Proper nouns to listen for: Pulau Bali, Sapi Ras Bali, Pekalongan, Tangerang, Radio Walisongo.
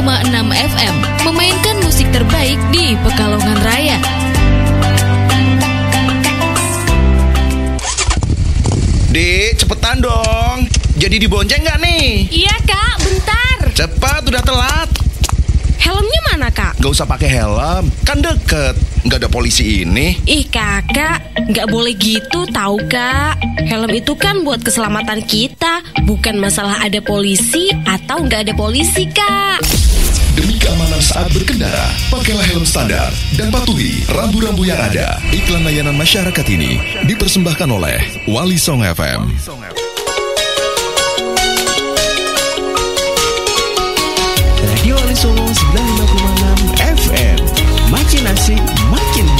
105,6 FM memainkan musik terbaik di Pekalongan Raya. Dek, cepetan dong. Jadi dibonceng nggak nih? Iya, Kak. Bentar. Cepat, udah telat. Helmnya mana, Kak? Nggak usah pakai helm. Kan deket. Nggak ada polisi ini. Ih, Kakak. Nggak boleh gitu, tahu Kak. Helm itu kan buat keselamatan kita. Bukan masalah ada polisi atau nggak ada polisi, Kak. Demi keamanan saat berkendara, pakailah helm standar dan patuhi rambu-rambu yang ada. Iklan layanan masyarakat ini dipersembahkan oleh Walisongo FM. Radio Walisongo 95,6 FM. Makin asik, makin